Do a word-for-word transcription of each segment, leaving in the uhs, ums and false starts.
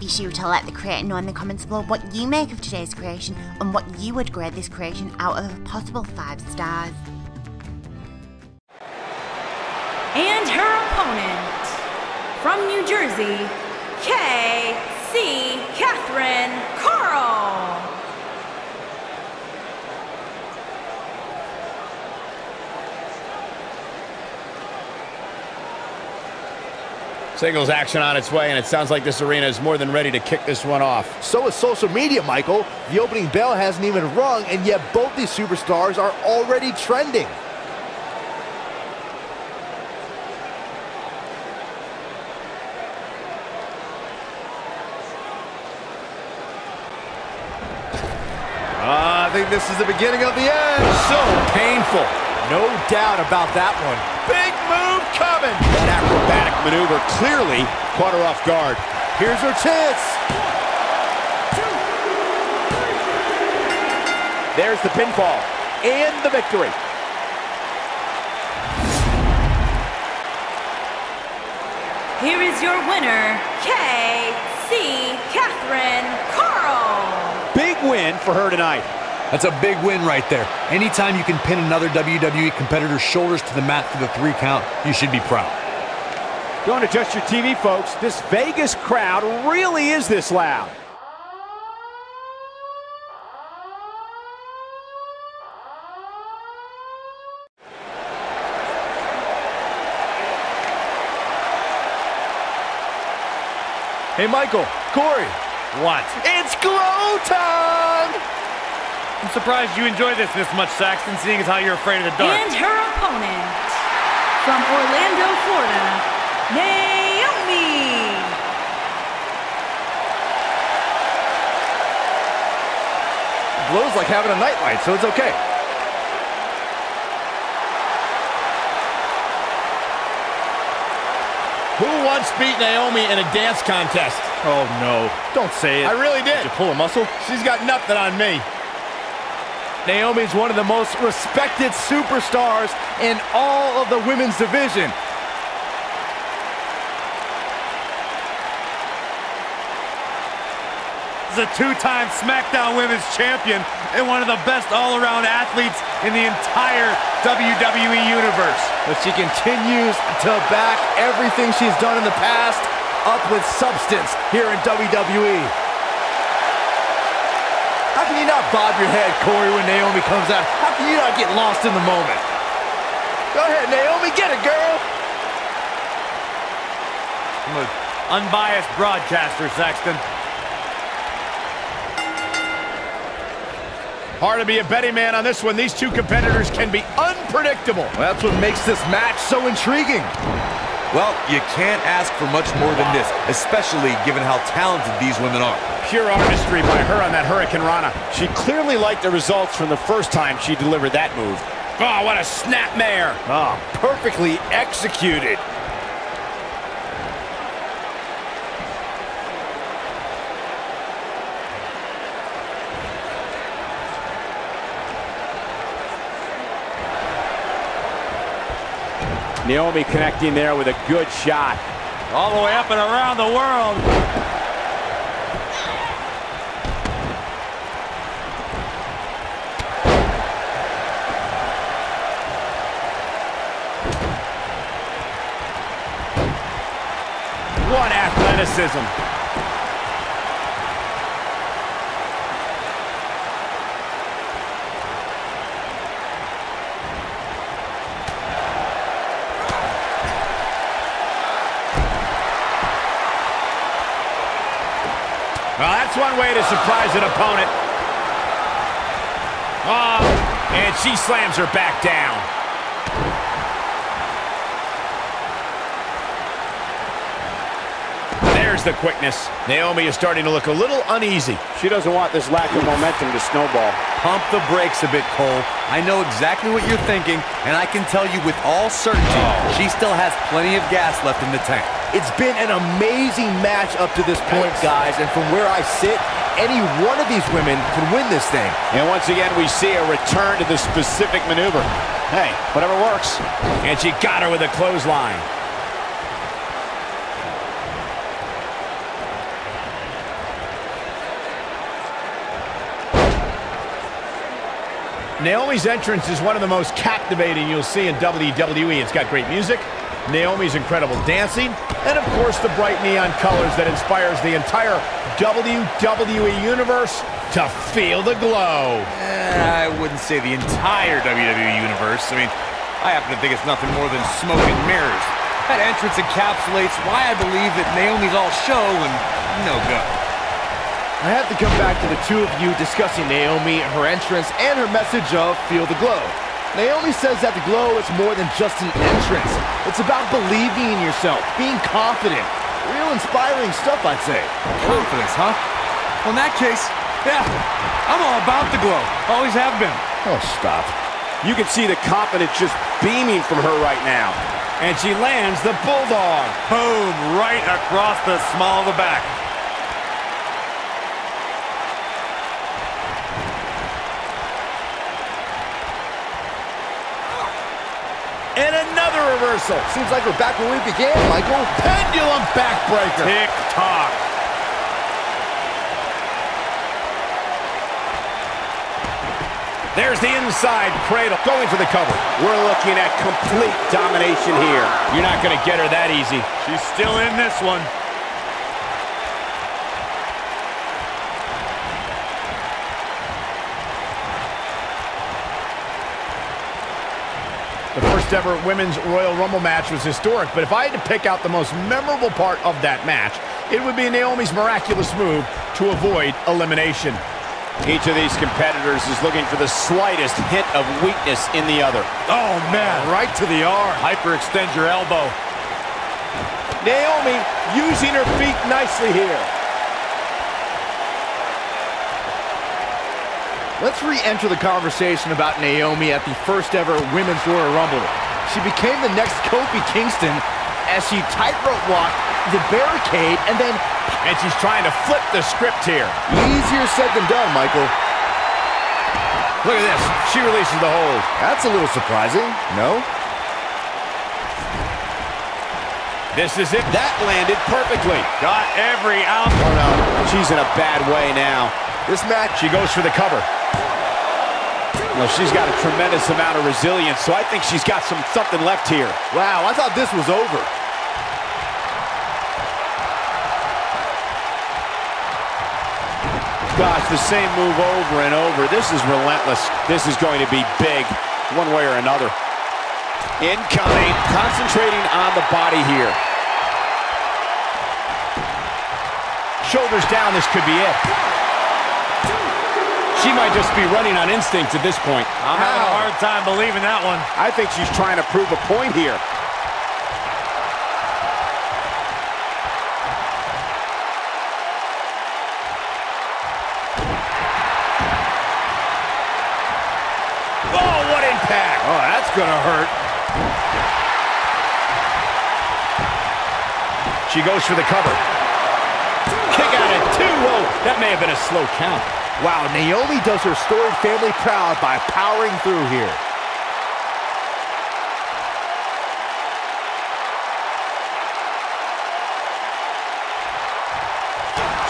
Be sure to let the creator know in the comments below what you make of today's creation and what you would grade this creation out of a possible five stars. And her opponent, from New Jersey, Kacy Catanzaro. Singles action on its way, and it sounds like this arena is more than ready to kick this one off. So is social media, Michael. The opening bell hasn't even rung, and yet both these superstars are already trending. Uh, I think this is the beginning of the end. So painful. No doubt about that one. Big move coming. That acrobatic maneuver clearly caught her off guard. Here's her chance. One, two, three. There's the pinfall and the victory. Here is your winner, Kacy Catanzaro. Big win for her tonight. That's a big win right there. Anytime you can pin another W W E competitor's shoulders to the mat for the three count, you should be proud. Don't adjust your T V, folks. This Vegas crowd really is this loud. Hey, Michael, Corey. What? It's glow time! I'm surprised you enjoy this this much, Saxton, seeing as how you're afraid of the dark. And her opponent, from Orlando, Florida, Naomi. Glows like having a nightlight, so it's okay. Who once beat Naomi in a dance contest? Oh no, don't say it. I really did. Did you pull a muscle? She's got nothing on me. Naomi's one of the most respected superstars in all of the women's division. A two-time SmackDown Women's Champion and one of the best all-around athletes in the entire W W E Universe. But she continues to back everything she's done in the past up with substance here in W W E. How can you not bob your head, Corey, when Naomi comes out? How can you not get lost in the moment? Go ahead, Naomi, get it, girl! I'm an unbiased broadcaster, Saxton. Hard to be a betting man on this one. These two competitors can be unpredictable. Well, that's what makes this match so intriguing. Well, you can't ask for much more than this, especially given how talented these women are. Pure artistry by her on that Hurricane Rana. She clearly liked the results from the first time she delivered that move. Oh, what a snapmare. Oh, perfectly executed. Naomi connecting there with a good shot. All the way up and around the world. What athleticism. Well, that's one way to surprise an opponent. Oh, and she slams her back down. There's the quickness. Naomi is starting to look a little uneasy. She doesn't want this lack of momentum to snowball. Pump the brakes a bit, Cole. I know exactly what you're thinking, and I can tell you with all certainty, oh. she still has plenty of gas left in the tank. It's been an amazing match up to this point, guys, and from where I sit, any one of these women can win this thing. And once again, we see a return to the specific maneuver. Hey, whatever works. And she got her with a clothesline. Naomi's entrance is one of the most captivating you'll see in W W E. It's got great music, Naomi's incredible dancing, and of course the bright neon colors that inspires the entire W W E Universe to feel the glow. Eh, I wouldn't say the entire W W E Universe. I mean, I happen to think it's nothing more than smoke and mirrors. That entrance encapsulates why I believe that Naomi's all show and no go. I have to come back to the two of you discussing Naomi, her entrance, and her message of feel the glow. Naomi says that the glow is more than just an entrance. It's about believing in yourself, being confident. Real inspiring stuff, I'd say. Confidence, huh? Well, in that case, yeah, I'm all about the glow. Always have been. Oh, stop. You can see the confidence just beaming from her right now. And she lands the bulldog. Boom, right across the small of the back. And another reversal. Seems like we're back where we began, Michael. Pendulum backbreaker. Tick-tock. There's the inside cradle. Going for the cover. We're looking at complete domination here. You're not going to get her that easy. She's still in this one. The first ever Women's Royal Rumble match was historic, but if I had to pick out the most memorable part of that match, it would be Naomi's miraculous move to avoid elimination. Each of these competitors is looking for the slightest hint of weakness in the other. Oh, man, right to the arm. Hyperextend your elbow. Naomi using her feet nicely here. Let's re-enter the conversation about Naomi at the first ever Women's Royal Rumble. She became the next Kofi Kingston as she tightrope walked the barricade and then... And she's trying to flip the script here. Easier said than done, Michael. Look at this. She releases the hold. That's a little surprising, no? This is it. That landed perfectly. Got every out. Oh, no. She's in a bad way now. This match, she goes for the cover. Well, she's got a tremendous amount of resilience, so I think she's got some something left here. Wow, I thought this was over. Gosh, the same move over and over. This is relentless. This is going to be big, one way or another. Incoming, concentrating on the body here. Shoulders down, this could be it. She might just be running on instinct at this point. I'm Ow. having a hard time believing that one. I think she's trying to prove a point here. Oh, what impact! Oh, that's gonna hurt. She goes for the cover. Kick out at two. Whoa, that may have been a slow count. Wow, Naomi does her storied family proud by powering through here.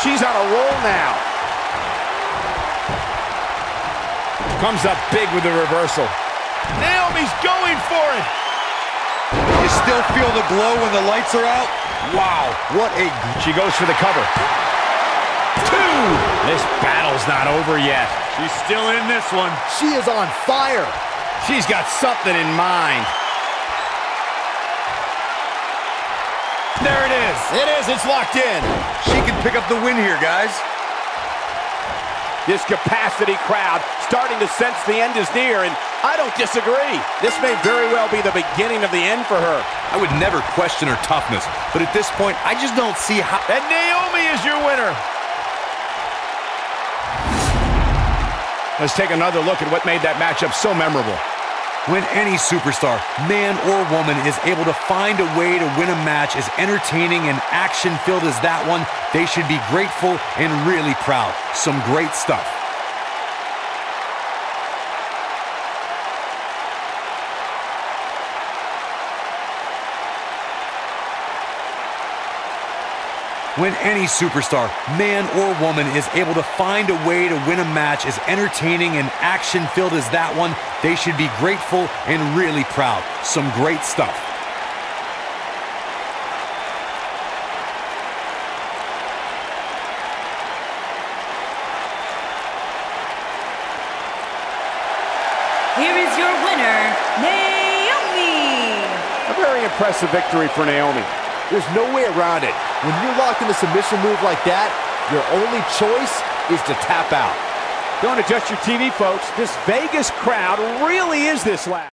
She's on a roll now. Comes up big with the reversal. Naomi's going for it. You still feel the glow when the lights are out? Wow, what a... She goes for the cover. Two. This battle's not over yet. She's still in this one. She is on fire. She's got something in mind. There it is. It is. It's locked in. She can pick up the win here, guys. This capacity crowd starting to sense the end is near, and I don't disagree. This may very well be the beginning of the end for her. I would never question her toughness, but at this point, I just don't see how... And Naomi is your winner. Let's take another look at what made that matchup so memorable. When any superstar, man or woman, is able to find a way to win a match as entertaining and action-filled as that one, they should be grateful and really proud. Some great stuff. When any superstar, man or woman, is able to find a way to win a match as entertaining and action-filled as that one, they should be grateful and really proud. Some great stuff. Here is your winner, Naomi. A very impressive victory for Naomi. There's no way around it. When you're locked in a submission move like that, your only choice is to tap out. Don't adjust your T V, folks. This Vegas crowd really is this loud.